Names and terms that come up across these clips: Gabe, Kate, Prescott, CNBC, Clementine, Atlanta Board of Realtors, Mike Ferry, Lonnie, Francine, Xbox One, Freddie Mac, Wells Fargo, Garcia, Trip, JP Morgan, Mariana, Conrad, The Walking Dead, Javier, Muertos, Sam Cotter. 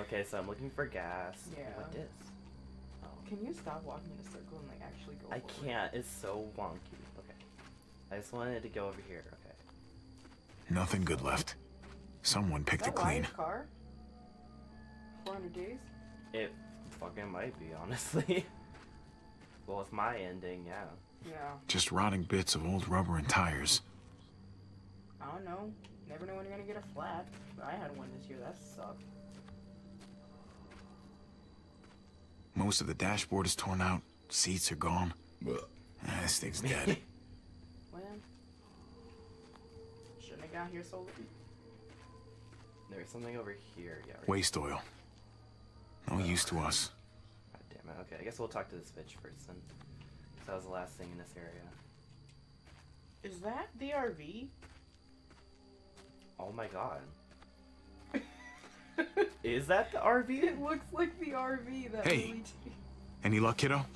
Okay, so I'm looking for gas. Yeah. What is? Oh. Can you stop walking in a circle and like actually go? I can't. It's so wonky. Okay. I just wanted to go over here. Okay. Nothing good left. Someone picked it clean. Is that Ryan's car? 400 days? It fucking might be, honestly. Well, it's my ending, yeah. Yeah. Just rotting bits of old rubber and tires. I don't know. Never know when you're gonna get a flat. I had one this year. That sucked. Most of the dashboard is torn out. Seats are gone. This thing's dead. Well, shouldn't have got here so late. There's something over here. Yeah. Waste oil. No use to us. God damn it. Okay, I guess we'll talk to this bitch first. That was the last thing in this area. Is that the RV? Oh my god. Is that the RV? It looks like the RV that really Any luck, kiddo?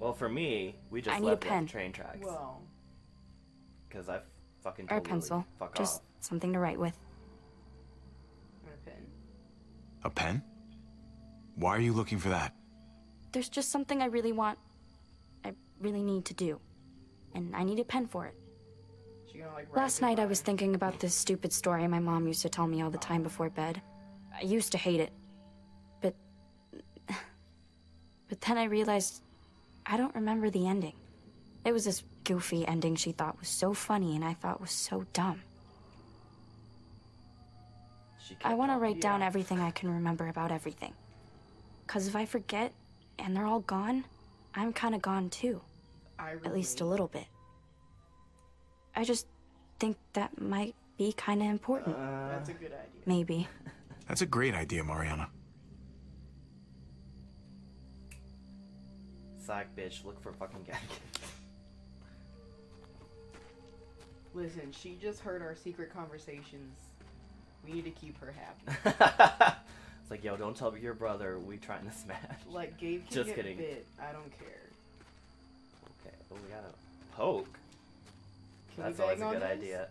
Well, for me, we just left the train tracks. Well, because I fucking totally fuck off. Just something to write with. A pen. A pen? Why are you looking for that? There's just something I really want. I really need to do. And I need a pen for it. Last night I was thinking about this stupid story my mom used to tell me all the time before bed. I used to hate it. But then I realized I don't remember the ending. It was this goofy ending she thought was so funny and I thought was so dumb. I want to write down everything I can remember about everything. Because if I forget and they're all gone, I'm kind of gone too. At least a little bit. I just think that might be kind of important. That's a good idea. Maybe. That's a great idea, Mariana. Psych, bitch. Look for fucking gas. Listen, she just heard our secret conversations. We need to keep her happy. It's like, yo, don't tell your brother we trying to smash. Like, Gabe can just get bit. I don't care. Okay, but we gotta poke. That's always a good idea.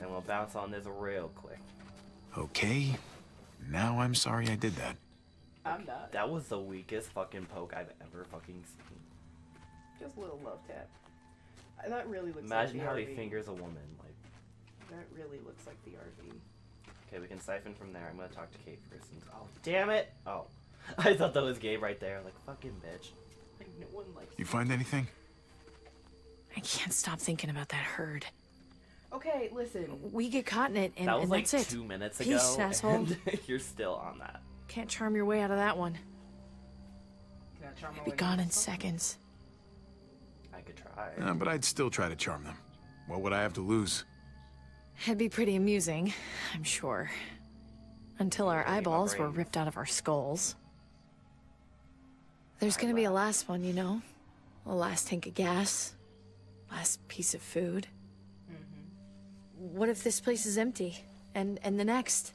And we'll bounce on this real quick. Okay. Now I'm sorry I did that. I'm not. That was the weakest fucking poke I've ever fucking seen. Just a little love tap. That really looks like the RV. Imagine how he fingers a woman. Like, that really looks like the RV. Okay, we can siphon from there. I'm gonna talk to Kate first. Oh, damn it! Oh. I thought that was Gabe right there. Like, fucking bitch. Like, no one likes you. Find anything? I can't stop thinking about that herd. Okay, listen. We get caught in it, and that was like that's 2 minutes ago. Peace, asshole. You're still on that. Can't charm your way out of that one. Can I charm my way out of that one? They'd be gone in seconds. I could try. But I'd still try to charm them. What would I have to lose? It'd be pretty amusing, I'm sure. Until our eyeballs were ripped out of our skulls. There's gonna be a last one, you know? A last tank of gas. Last piece of food. What if this place is empty? And the next?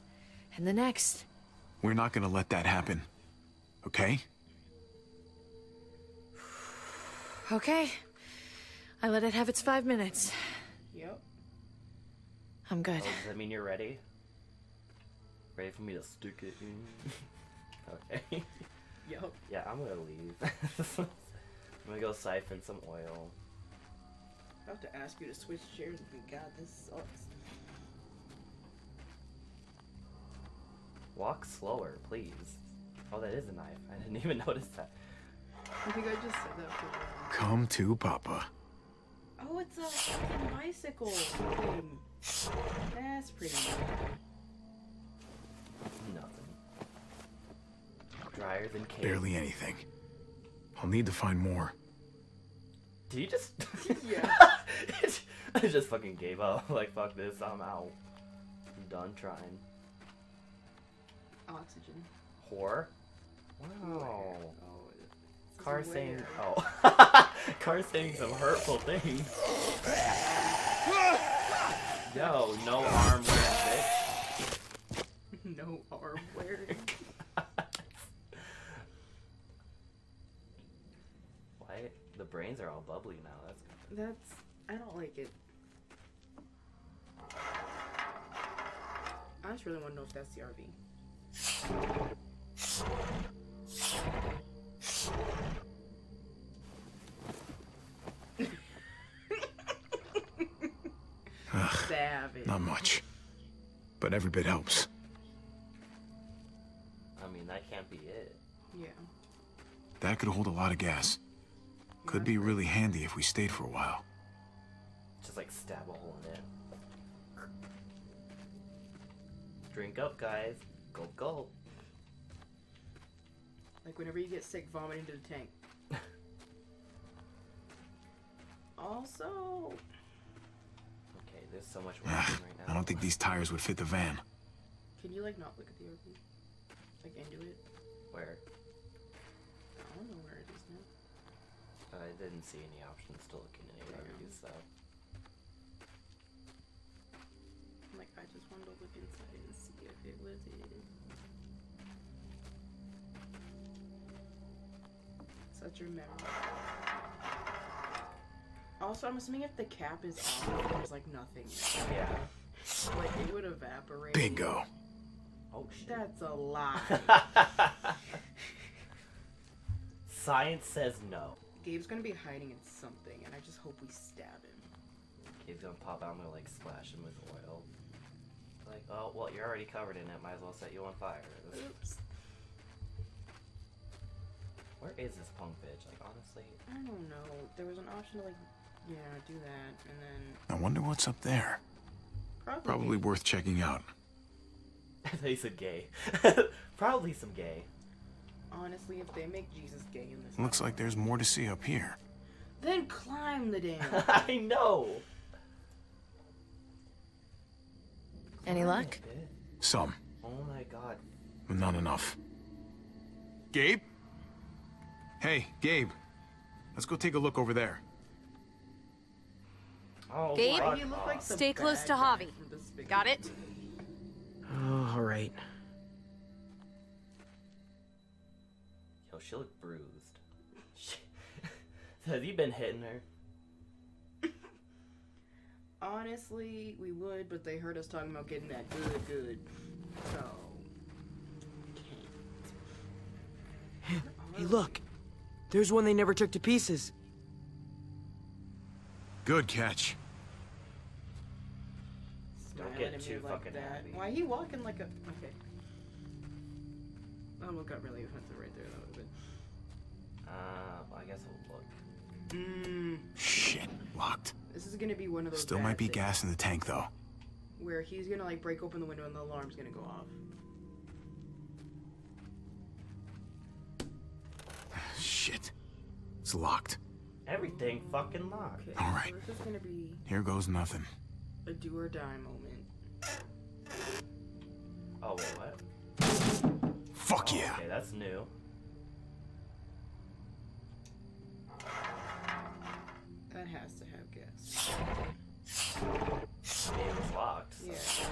And the next? We're not gonna let that happen. Okay? Okay. I let it have its 5 minutes. Yep. I'm good. Oh, does that mean you're ready? Ready for me to stick it in? Okay. Yep. Yeah, I'm gonna leave. I'm gonna go siphon some oil. I have to ask you to switch chairs. But God, this sucks. Walk slower, please. Oh, that is a knife. I didn't even notice that. I think I just said that for a while. Come to Papa. Oh, it's a fucking bicycle thing. That's pretty nice. Nothing. Drier than cake. Barely anything. I'll need to find more. Did you just? Yeah. I just fucking gave up. Like, fuck this. I'm out. I'm done trying. Oxygen. Whore. Wow. Oh, Car saying. Oh. Car saying some hurtful things. Yo, no arm wearing, bitch. No arm wearing. The brains are all bubbly now. That's I don't like it. I just really want to know if that's the RV. Savage. Not much, but every bit helps. I mean, that can't be it. Yeah. That could hold a lot of gas. Could be really handy if we stayed for a while. Just like stab a hole in it. Drink up, guys. Gulp, gulp. Like whenever you get sick, vomit into the tank. Also. Okay, there's so much work right now. I don't think these tires would fit the van. Can you like not look at the RV? Like into it? Where? I don't know where it is now. I didn't see any options to look in any RVs, so. Like, I just wanted to look inside and see if it was it. Such a memory. Also, I'm assuming if the cap is off, there's like nothing. Yeah. Like, it would evaporate. Bingo. Oh, shit. That's a lie. Science says no. Gabe's gonna be hiding in something, and I just hope we stab him. Gabe's gonna pop out, I'm gonna like splash him with oil. Like, oh, well, you're already covered in it. Might as well set you on fire. Oops. Where is this punk bitch? Like, honestly. I don't know. There was an option to, like, yeah, do that, and then. I wonder what's up there. Probably worth checking out. I thought you said gay. Probably some gay. Honestly, if they make Jesus gay in this. Looks like there's more to see up here. Then climb the dam. I know. Any luck? Some. Oh my god. But not enough. Gabe? Hey, Gabe. Let's go take a look over there. Oh, Gabe, you look like stay close to Javi. Got it? Oh, all right. Yo, she looked bruised. Has he been hitting her? Honestly, we would, but they heard us talking about getting that good. So, Kate. Hey, look. There's one they never took to pieces. Good catch. Don't get too fucking happy. Why are you walking like a... Okay. That one got really offensive right there. That would have been... I guess we'll look. Shit. Locked. This is gonna be one of those. Still might be gas in the tank though. Where he's gonna like break open the window and the alarm's gonna go off. Shit. It's locked. Everything fucking locked. Okay. All right. So this is gonna be here goes nothing. A do or die moment. Oh wait, what? Fuck yeah. Okay, that's new. That has to have gas. It was locked. So.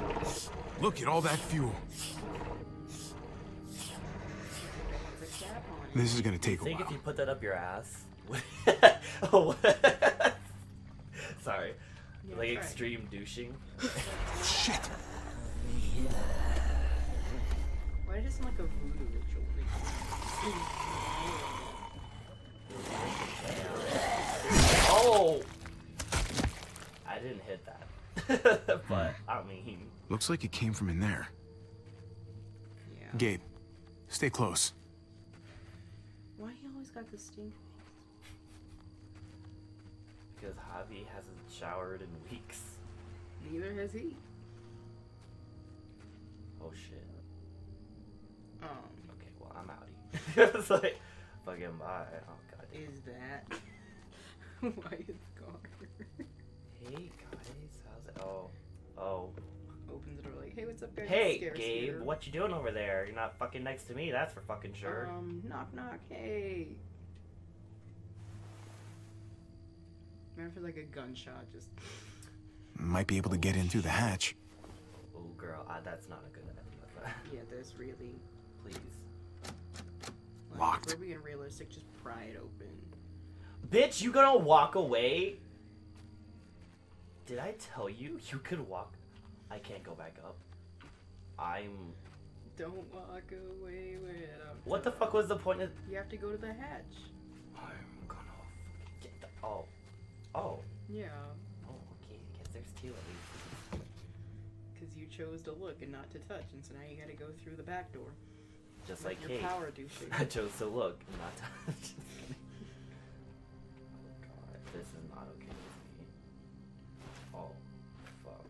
Yeah. Look at all that fuel. This is gonna take a while. I think if you put that up your ass. Oh, sorry. Yeah, like extreme douching. Shit. Why did it sound like a voodoo ritual? Oh! I didn't hit that. But, I mean... Looks like it came from in there. Yeah. Gabe, stay close. Why he always got the stink face? Because Javi hasn't showered in weeks. Neither has he. Oh, shit. Okay, well, I'm outie. It's like, fucking bye. Oh, god damn. Is that... Why is gone? Hey guys, how's it? Oh. Opens the door like, hey, what's up, guys? Hey, Gabe, what you doing over there? You're not fucking next to me, that's for fucking sure. Knock, knock, hey. Remember for like a gunshot, just. Might be able to get in through the hatch. Oh, girl, that's not a good idea. Yeah, there's really. Please. Like, locked. If we're being realistic, just pry it open. Bitch, you gonna walk away? Did I tell you you could walk? I can't go back up. I'm... Don't walk away without... What the fuck was the point of... You have to go to the hatch. I'm gonna get the... Oh. Oh. Yeah. Oh, okay. I guess there's two at least. Because you chose to look and not to touch, and so now you gotta go through the back door. Just like Kate. Your power douchey. I chose to look and not touch. Oh god, this is not okay with me. Oh, fuck.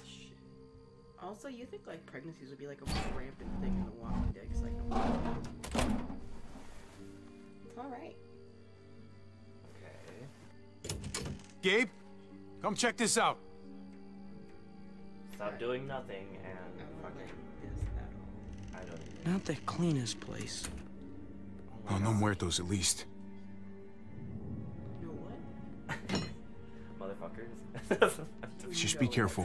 This shit. Also, you think like pregnancies would be like a more rampant thing in The Walking Dead? It's like, oh. It's alright. Okay. Gabe, come check this out. Stop doing nothing and I don't Not the cleanest place. Oh, no muertos at least. No what? Motherfuckers. Just be careful.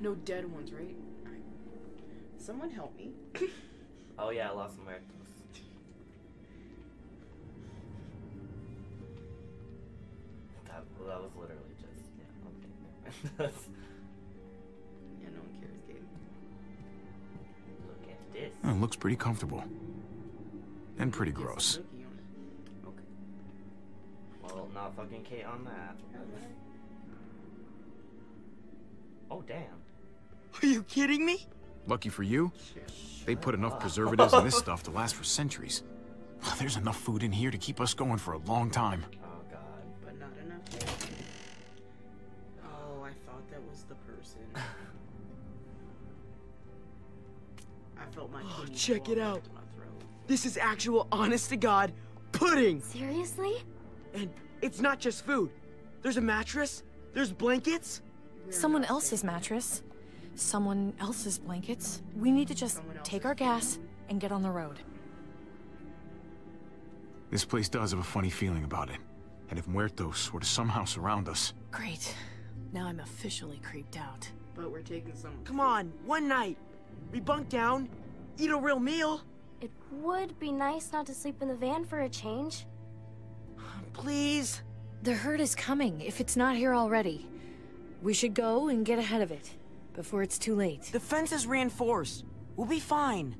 No dead ones, right? Someone help me. Oh yeah, I lost some muertos. That was literally just okay. Yeah, no one cares, Gabe. Look at this. Oh, it looks pretty comfortable. And pretty gross. Okay. Well, not fucking Kate on that. Oh, damn. Are you kidding me? Lucky for you, they put enough preservatives in this stuff to last for centuries. Oh, there's enough food in here to keep us going for a long time. Oh, God. But not enough food. Oh, I thought that was the person. I felt my check it out. This is actual, honest to God, pudding. Seriously? And it's not just food. There's a mattress. There's blankets. Someone else's mattress. Someone else's blankets. We need to just take our gas and get on the road. This place does have a funny feeling about it. And if muertos were to somehow surround us. Great. Now I'm officially creeped out. But we're taking some. Come on, one night. We bunk down, eat a real meal. It would be nice not to sleep in the van for a change. Please. The herd is coming, if it's not here already. We should go and get ahead of it, before it's too late. The fence is reinforced. We'll be fine.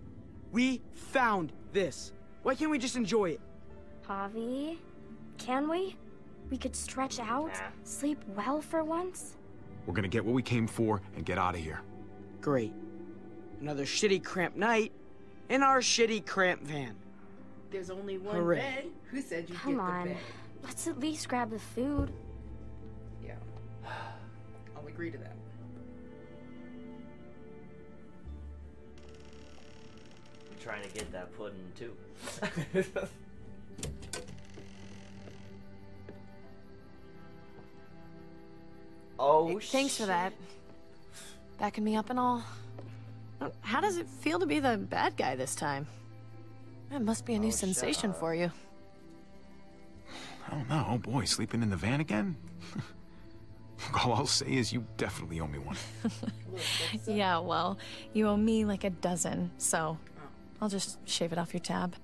We found this. Why can't we just enjoy it? Javi, can we? We could stretch out, sleep well for once. We're gonna get what we came for and get out of here. Great. Another shitty cramped night in our shitty cramped van. There's only one bed. Who said you get the bed? Let's at least grab the food. Yeah. I'll agree to that. I'm trying to get that pudding too. Oh, thanks for that. Backing me up and all. How does it feel to be the bad guy this time? That must be a new sensation for you. I don't know. Oh boy, sleeping in the van again? All I'll say is you definitely owe me one. Yeah, well, you owe me like a dozen, so I'll just shave it off your tab.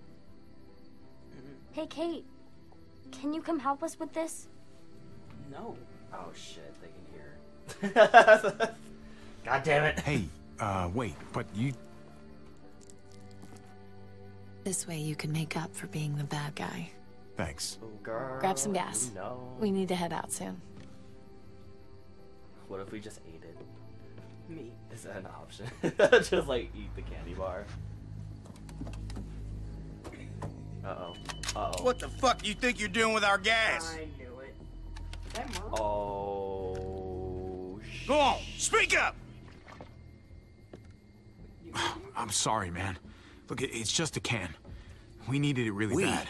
Hey, Kate, can you come help us with this? No. Oh shit, they can hear. God damn it. Hey. Wait, but you... This way you can make up for being the bad guy. Thanks. Oh, girl, grab some gas. You know. We need to head out soon. What if we just ate it? Me. Is that an option? Just, like, eat the candy bar. Uh-oh. Uh-oh. What the fuck you think you're doing with our gas? I knew it. That mom. Oh, shit. Go on, speak up! I'm sorry, man. Look, it's just a can. We needed it really bad.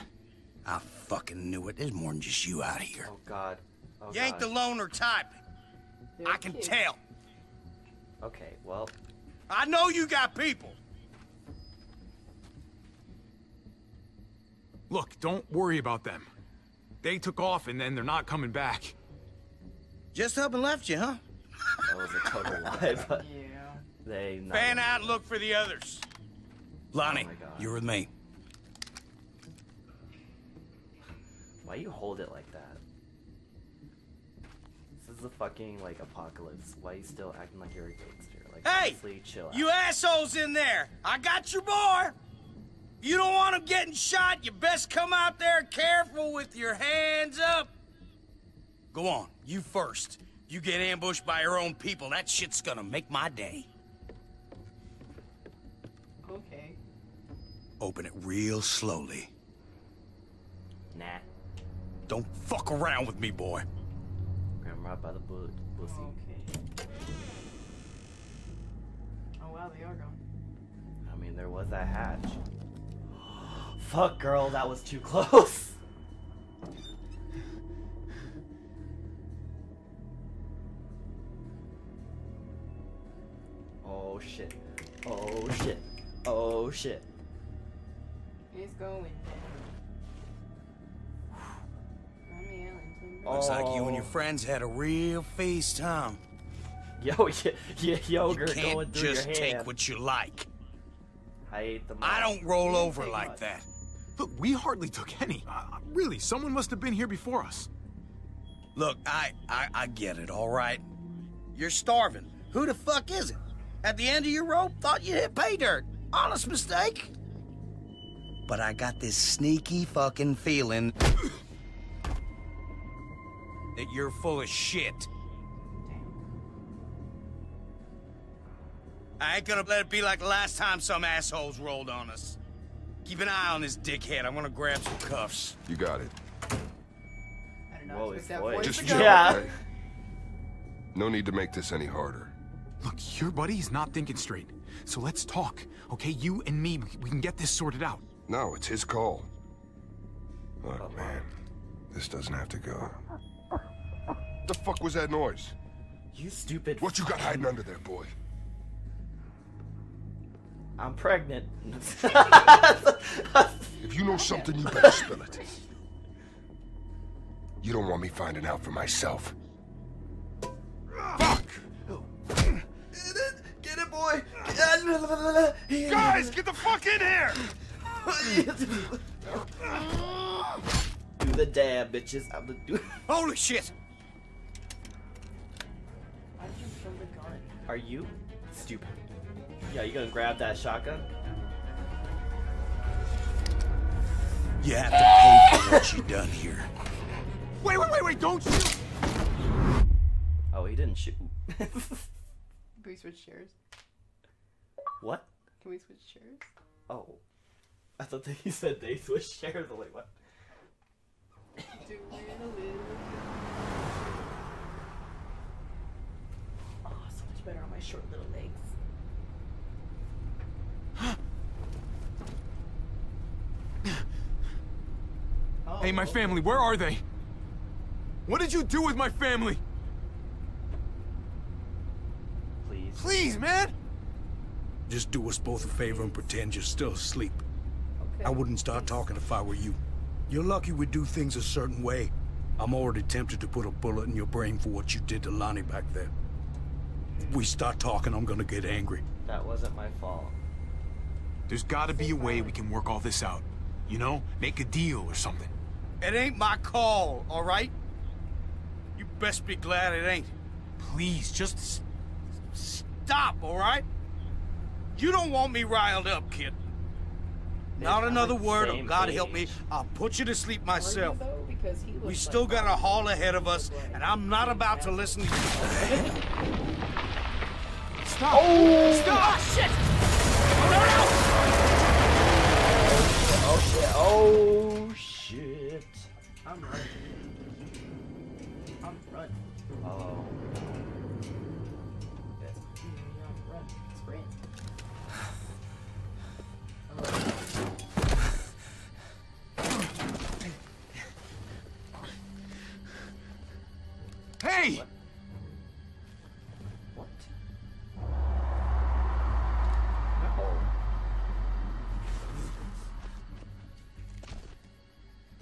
I fucking knew it. There's more than just you out here. Oh, God. Oh, you ain't the loner type. I can tell. Okay, well. I know you got people. Look, don't worry about them. They took off and then they're not coming back. Just up and left you, huh? That was a total lie, but... Yeah. Fan out, look for the others. Lonnie, you're with me. Why you hold it like that? This is the fucking, like, apocalypse. Why are you still acting like you're a gangster? Like, hey, honestly, chill out. You assholes in there! I got your boy! You don't want him getting shot, you best come out there careful with your hands up. Go on, you first. You get ambushed by your own people, that shit's gonna make my day. Okay. Open it real slowly. Nah. Don't fuck around with me, boy. Grab right by the bullet, pussy. Okay. Oh wow, they are gone. I mean, there was that hatch. Fuck, girl, that was too close. Oh shit. Oh shit. Oh shit. It's going. Looks like you and your friends had a real feast, huh? Yo, yeah, yogurt going through your hand. You can't just take what you like. I ate the most. I don't roll over like that. Look, we hardly took any. Really, someone must have been here before us. Look, I get it, all right? You're starving. Who the fuck is it? At the end of your rope, thought you hit pay dirt. Honest mistake. But I got this sneaky fucking feeling that you're full of shit. I ain't gonna let it be like the last time some assholes rolled on us. Keep an eye on this dickhead. I'm gonna grab some cuffs. You got it. I don't know. Whoa, it's that voice. Just chill, okay? No need to make this any harder. Look, your buddy's not thinking straight. So let's talk, okay? You and me, we can get this sorted out. No, it's his call. Look, man, this doesn't have to go. What the fuck was that noise? You stupid. What you got hiding under there, boy? I'm pregnant. If you know something, you better spill it. You don't want me finding out for myself. Fuck! Get it, boy! Guys, get the fuck in here! Do the dab, bitches. I'm gonna do it. Holy shit! Are you stupid? Yeah, you gonna grab that shotgun? You have to pay for what you done here. Wait, don't shoot! Oh, he didn't shoot. Can we switch chairs? What? Can we switch chairs? Oh. I thought that he said they switched chairs. I'm like, what? Do we live? Oh, so much better on my short little legs. Hey, my family, where are they? What did you do with my family? Please. Please, man! Just do us both a favor and pretend you're still asleep. Okay. I wouldn't start talking if I were you. You're lucky we do things a certain way. I'm already tempted to put a bullet in your brain for what you did to Lonnie back there. If we start talking, I'm gonna get angry. That wasn't my fault. There's gotta be a way we can work all this out. You know, make a deal or something. It ain't my call, all right? You best be glad it ain't. Please, just stop, all right? You don't want me riled up, kid. Not another word, or God help me, I'll put you to sleep myself. We still got a haul ahead of us, and I'm not about to listen to you. Stop! Oh, stop! Oh, shit! Oh, no! Oh shit, oh shit. I'm running. I'm running. Oh. I'm running. Sprint. Hey! What?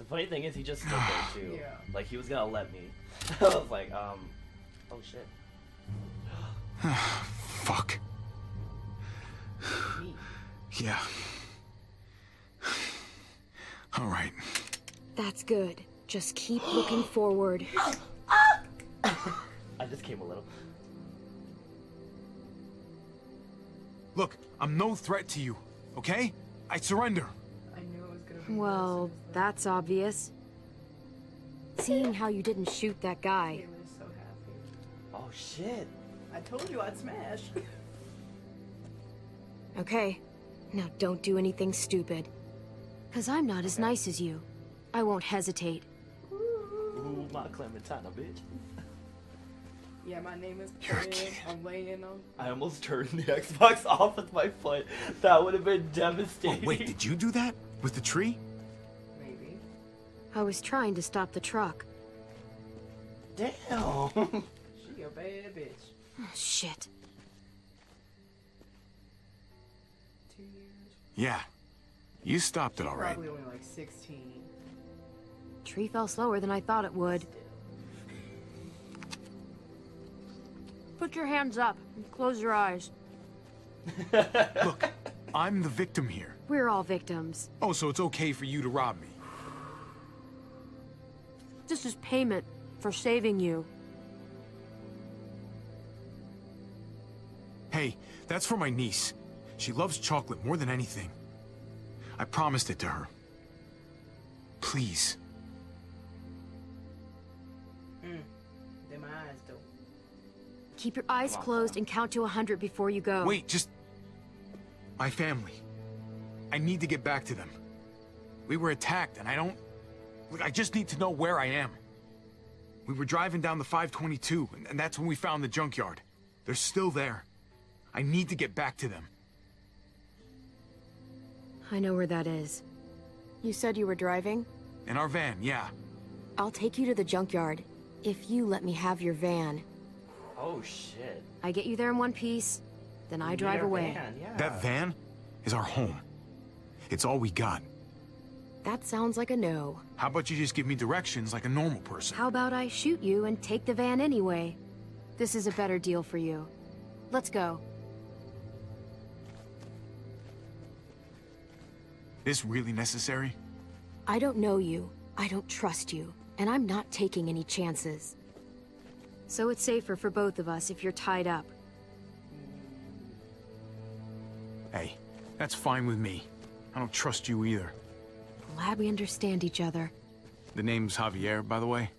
Funny thing is, he just stood there too. Yeah. Like he was gonna let me. I was like, oh shit. Fuck. Yeah. All right. That's good. Just keep looking forward. I just came a little. Look, I'm no threat to you, okay? I surrender. I knew it was gonna be. Well, that's obvious. Seeing how you didn't shoot that guy. He was so happy. Oh shit. I told you I'd smash. Okay. Now don't do anything stupid. Cause I'm not as nice as you. I won't hesitate. Ooh, my Clementine, bitch. Yeah, my name is Kate. I'm laying on. I almost turned the Xbox off with my foot. That would have been devastating. Oh, wait, did you do that? With the tree? Maybe. I was trying to stop the truck. Damn. She a bad bitch. Oh, shit. 2 years. Yeah. You stopped it all right. Probably only like 16. Tree fell slower than I thought it would. Put your hands up and close your eyes. Look, I'm the victim here. We're all victims. Oh, so it's okay for you to rob me. This is payment for saving you. Hey, that's for my niece. She loves chocolate more than anything. I promised it to her. Please. Them eyes though. Keep your eyes closed and count to 100 before you go. Wait, just... My family. I need to get back to them. We were attacked and I don't... Look, I just need to know where I am. We were driving down the 522 and that's when we found the junkyard. They're still there. I need to get back to them. I know where that is. You said you were driving? In our van, yeah. I'll take you to the junkyard, if you let me have your van. Oh, shit. I get you there in one piece, then I drive away. Van, yeah. That van is our home. It's all we got. That sounds like a no. How about you just give me directions like a normal person? How about I shoot you and take the van anyway? This is a better deal for you. Let's go. Is this really necessary? I don't know you, I don't trust you, and I'm not taking any chances. So it's safer for both of us if you're tied up. Hey, that's fine with me. I don't trust you either. Glad we understand each other. The name's Javier, by the way.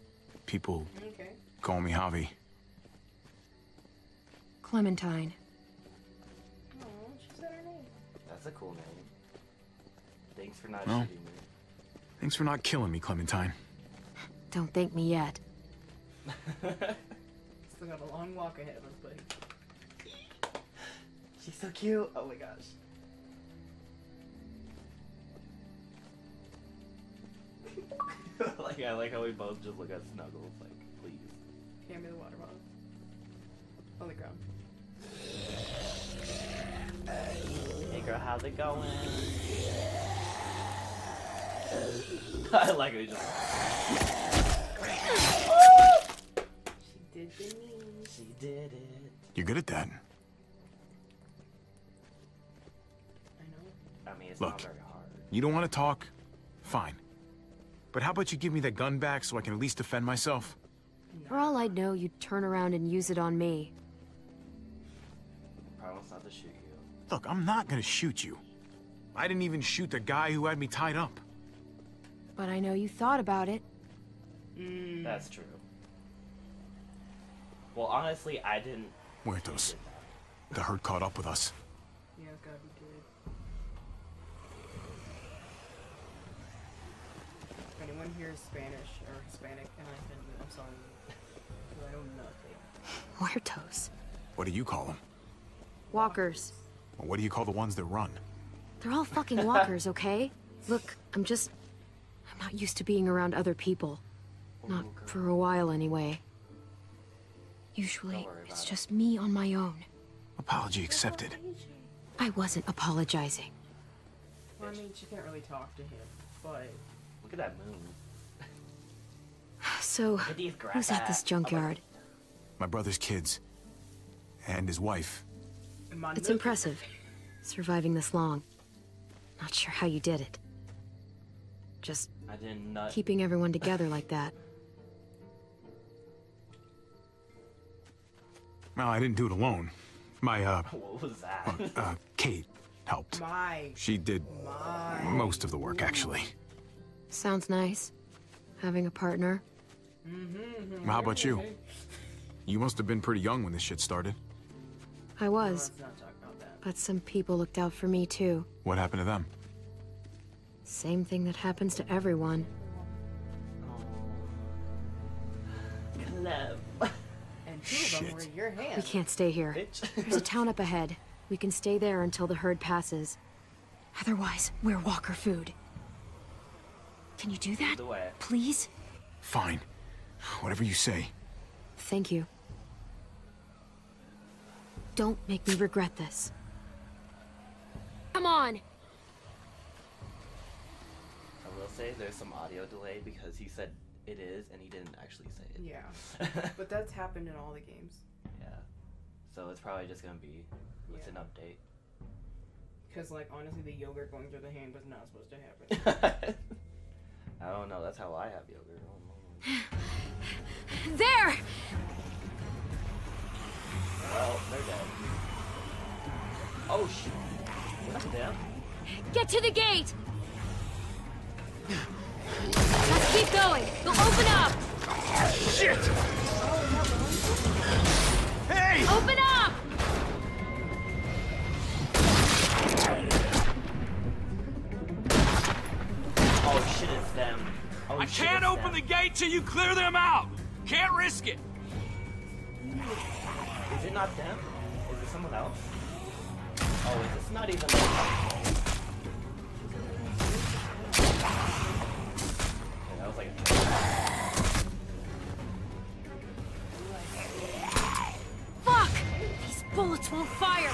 People call me Javi. Clementine. Oh, she said her name. That's a cool name. Thanks for not shooting me. Thanks for not killing me, Clementine. Don't thank me yet. Still got a long walk ahead of us, buddy. She's so cute. Oh my gosh. Like, I like how we both just look at Snuggles. Like, please. Hand me the water bottle. On the ground. Hey girl, how's it going? I like it. She did the knee. She did it. You're good at that. I know. I mean, it's not very hard. You don't want to talk? Fine. But how about you give me that gun back so I can at least defend myself? For all I know, you'd turn around and use it on me. I promise not to shoot you. Look, I'm not gonna shoot you. I didn't even shoot the guy who had me tied up. But I know you thought about it. That's true. Well, honestly, I didn't. Muertos. The herd caught up with us. Yeah, it's gotta be good. If anyone here is Spanish or Hispanic, and I think I'm sorry, I don't know if they... Muertos. What do you call them? Walkers. Well, what do you call the ones that run? They're all fucking walkers, okay? Look, I'm just... I'm not used to being around other people. Not for a while, anyway. Usually, it's just me on my own. Apology accepted. I wasn't apologizing. Well, I mean, she can't really talk to him, but... Look at that moon. So, who's at this junkyard? My brother's kids. And his wife. It's impressive, surviving this long. Not sure how you did it. Just keeping everyone together like that. Well, I didn't do it alone. My, what was that? Kate helped. She did most of the work, actually. Sounds nice, having a partner. How about you? You must have been pretty young when this shit started. I was. But some people looked out for me, too. What happened to them? Same thing that happens to everyone. And two of them were in your hands. We can't stay here. There's a town up ahead. We can stay there until the herd passes. Otherwise, we're walker food. Can you do that? Please? Fine. Whatever you say. Thank you. Don't make me regret this. Come on! I will say there's some audio delay because he said it is and he didn't actually say it. Yeah. But that's happened in all the games. Yeah. So it's probably just gonna be with an update. Because, like, honestly, the yogurt going through the hand was not supposed to happen. I don't know. That's how I have yogurt. There! Well, they're dead. Oh, shit. What the hell? Get to the gate! Let's keep going. They'll open up! Oh, shit! Hey! Open up! Oh, shit, it's them. Oh, I can't open the gate till you clear them out! Can't risk it! Is it not them? Is it someone else? Oh, is this not even them? Okay, that was like a fuck! These bullets won't fire!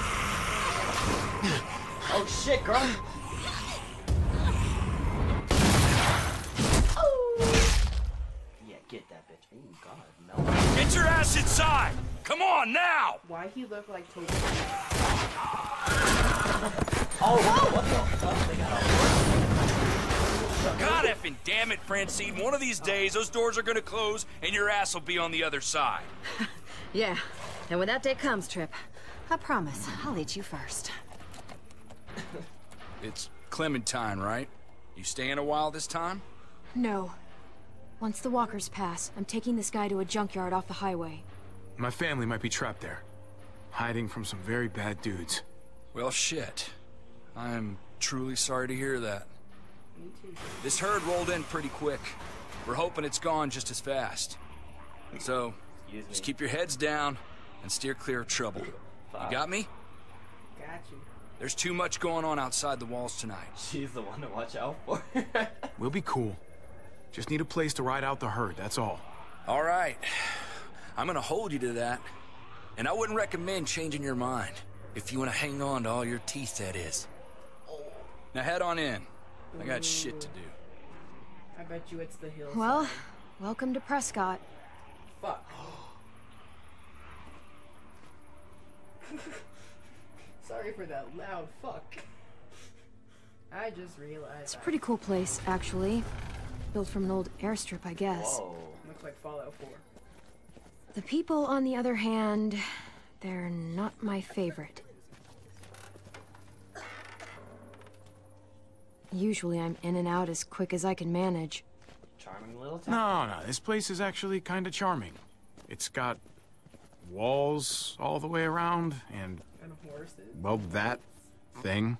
Oh shit, girl! Get that bitch. Oh god, no. Get your ass inside! Come on now! Why he look like Toby? Oh wow, what the fuck? They got all god effing damn it, Francine. One of these days those doors are gonna close and your ass will be on the other side. Yeah. And when that day comes, Trip, I promise I'll eat you first. It's Clementine, right? You staying a while this time? No. Once the walkers pass, I'm taking this guy to a junkyard off the highway. My family might be trapped there, hiding from some very bad dudes. Well, shit. I'm truly sorry to hear that. Me too. This herd rolled in pretty quick. We're hoping it's gone just as fast. So, just keep your heads down and steer clear of trouble. You got me? Got you. There's too much going on outside the walls tonight. She's the one to watch out for. We'll be cool. Just need a place to ride out the herd, that's all. All right. I'm gonna hold you to that. And I wouldn't recommend changing your mind. If you want to hang on to all your teeth, that is. Now head on in. I got shit to do. I bet you it's the hills. Well, welcome to Prescott. Fuck. Sorry for that loud fuck. I just realized. It's a pretty cool place, actually. Built from an old airstrip, I guess. Whoa. Looks like Fallout 4. The people, on the other hand, they're not my favorite. Usually I'm in and out as quick as I can manage. Charming little town. No, no, this place is actually kind of charming. It's got walls all the way around and horses. Well, that thing.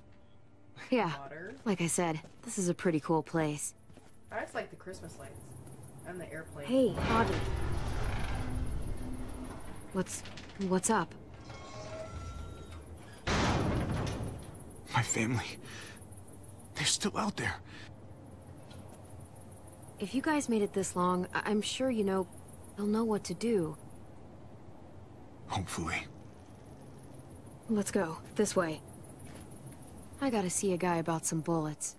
Yeah, like I said, this is a pretty cool place. I just like the Christmas lights and the airplane. Hey, Javi. What's up? My family. They're still out there. If you guys made it this long, I'm sure you know they'll know what to do. Hopefully. Let's go. This way. I gotta see a guy about some bullets.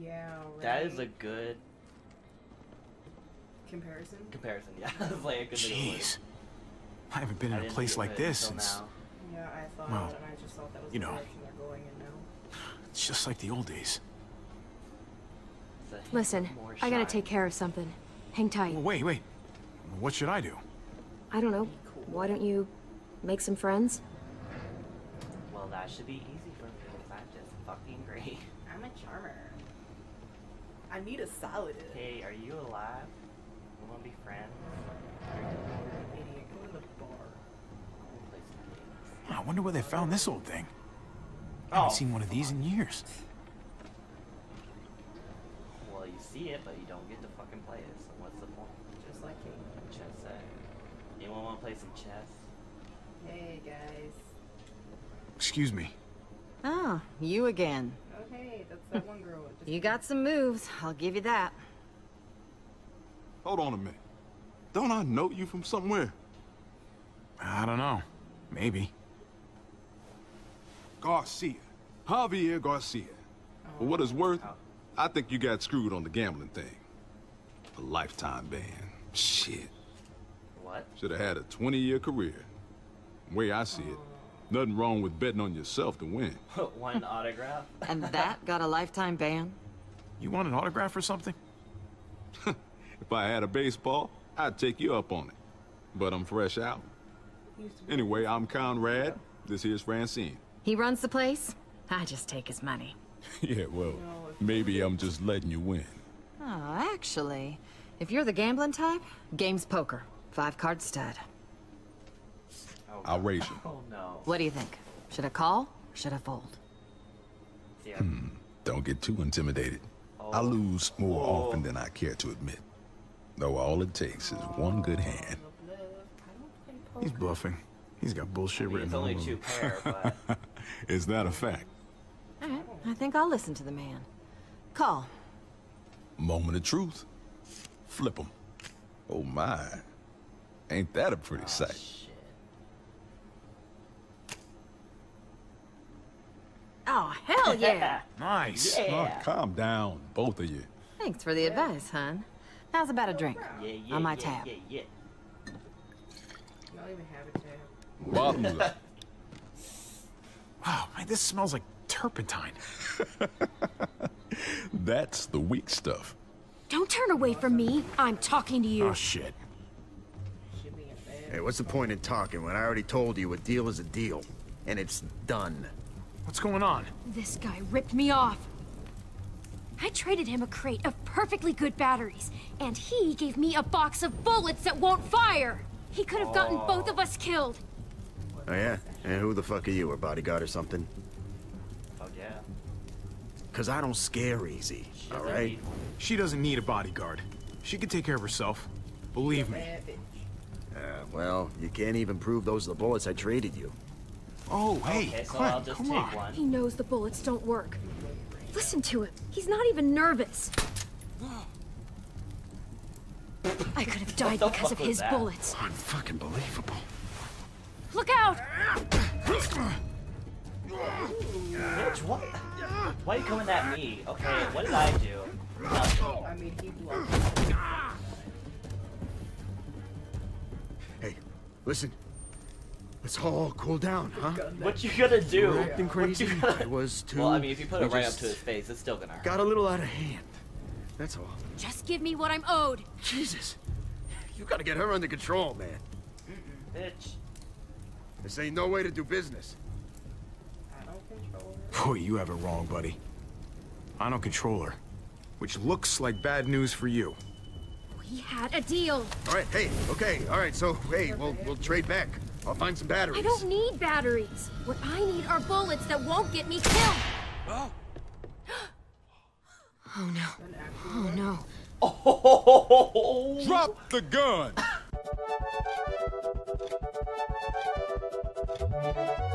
Yeah, right. That is a good comparison. Comparison, yeah. That's like a good jeez. I haven't been in a place like this since. Yeah, I thought, well, and I just thought that was, you know, going in now. It's just like the old days. Listen, I gotta take care of something. Hang tight. Well, wait, wait. What should I do? I don't know. Why don't you make some friends? Well, that should be easy for me because I'm just fucking great. I'm a charmer. I need a solid. Hey, are you alive? You wanna be friends? I wonder where they found this old thing. I haven't seen one of these in years. Well, you see it, but you don't get to fucking play it, so what's the point? Just like a chess set. Anyone want to play some chess? Hey, guys. Excuse me. Ah, you again. Oh, hey, that's that one girl. You got some moves, I'll give you that. Hold on a minute. Don't I know you from somewhere? I don't know. Maybe. Garcia. Javier Garcia. For what it's worth, I think you got screwed on the gambling thing. A lifetime ban. Shit. What? Should have had a 20-year career. The way I see it, nothing wrong with betting on yourself to win. One autograph? And that got a lifetime ban? You want an autograph or something? If I had a baseball, I'd take you up on it. But I'm fresh out. Anyway, I'm Conrad. This here's Francine. He runs the place? I just take his money. Yeah, well, maybe I'm just letting you win. Oh, actually, if you're the gambling type, game's poker. 5-card stud. I'll raise you. Oh, no. What do you think? Should I call or should I fold? Yeah. Don't get too intimidated. I lose more often than I care to admit. Though all it takes is one good hand. He's bluffing. He's got bullshit written all over. It's only two pair, but... Is that a fact? All right, I think I'll listen to the man. Call. Moment of truth. Flip him. Oh my. Ain't that a pretty sight? Shit. Oh, hell yeah! Nice. Yeah. Oh, calm down, both of you. Thanks for the advice, hon. How's about a drink? On my tab. I don't even have a tab. Wow, man, this smells like turpentine. That's the weak stuff. Don't turn away from me. I'm talking to you. Oh, shit. Hey, what's the point in talking when I already told you a deal is a deal? And it's done. What's going on? This guy ripped me off. I traded him a crate of perfectly good batteries, and he gave me a box of bullets that won't fire. He could have gotten both of us killed. Oh, yeah? And who the fuck are you, a bodyguard or something? Oh, yeah. Because I don't scare easy, all right? She doesn't need a bodyguard. She can take care of herself. Believe me. Well, you can't even prove those are the bullets I traded you. Oh, hey, okay, so Clint, come on. He knows the bullets don't work. Listen to him. He's not even nervous. I could have died because of his bullets. Unfucking believable. Look out! Bitch, what? Why are you coming at me? Okay, what did I do? Nothing. I mean, he blocked me. Hey, listen. Let's all cool down, huh? What you gonna do? We're acting crazy. It was too. Well, I mean, if you put it right up to his face, it's still gonna hurt. Got a little out of hand. That's all. Just give me what I'm owed. Jesus. You gotta get her under control, man. Bitch. This ain't no way to do business. I don't control her. Boy, you have it wrong, buddy. I don't control her. Which looks like bad news for you. We had a deal. All right, hey, okay, all right, so, hey, we'll trade back. I'll find some batteries. I don't need batteries. What I need are bullets that won't get me killed. Oh. Oh no. Oh no. Oh, drop the gun!